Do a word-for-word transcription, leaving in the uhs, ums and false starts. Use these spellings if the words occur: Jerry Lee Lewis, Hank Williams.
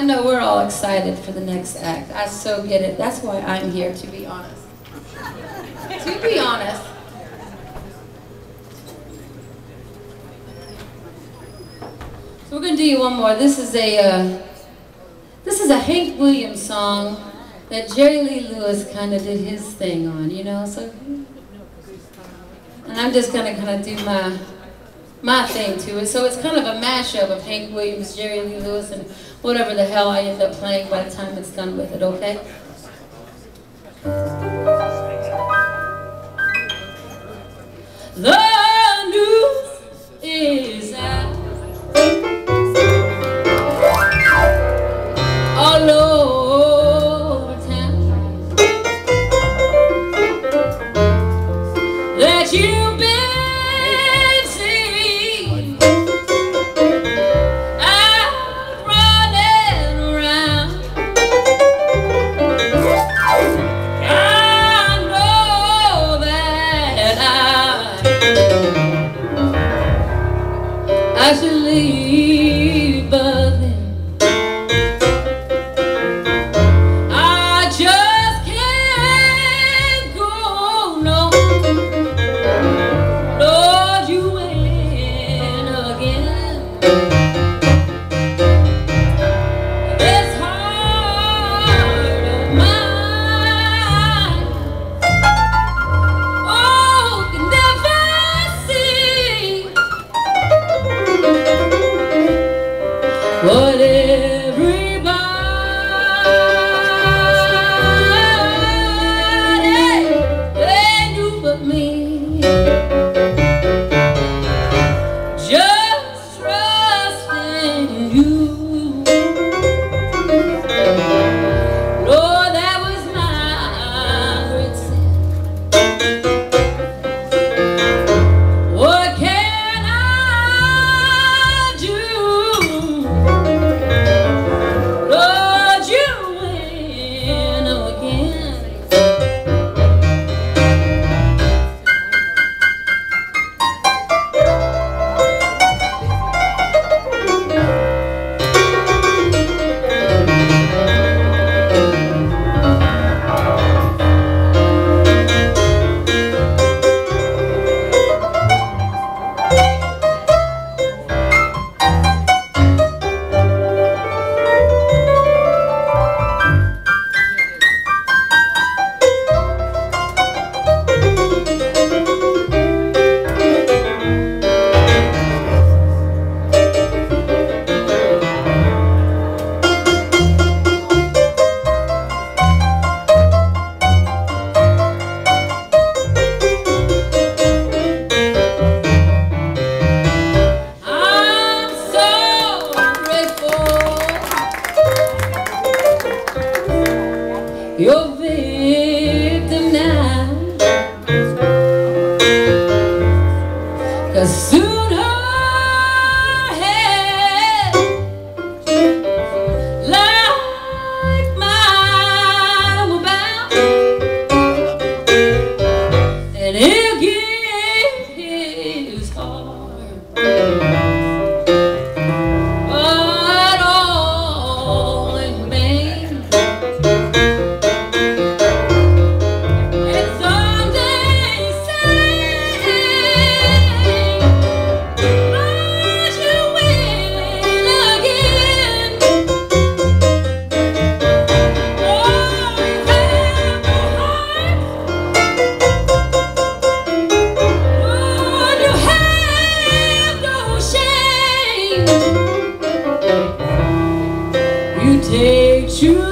I know we're all excited for the next act. I so get it. That's why I'm here, to be honest. To be honest. So we're going to do you one more. This is a, uh, this is a Hank Williams song that Jerry Lee Lewis kind of did his thing on, you know? So, and I'm just going to kind of do my... my thing to it. So it's kind of a mashup of Hank Williams, Jerry Lee Lewis, and whatever the hell I end up playing by the time it's done with it, okay? The news is out all over town that you've been I should leave, but then I just can't go, no. Lord, you win again. This heart of mine, oh, can never see. What everybody, they knew but me, just trusting you. Lord, that was my great sin. What can I do? Lord, you win again. You're victim now, 'cause soon her head, like mine, will bow, and he'll give his heart. You take you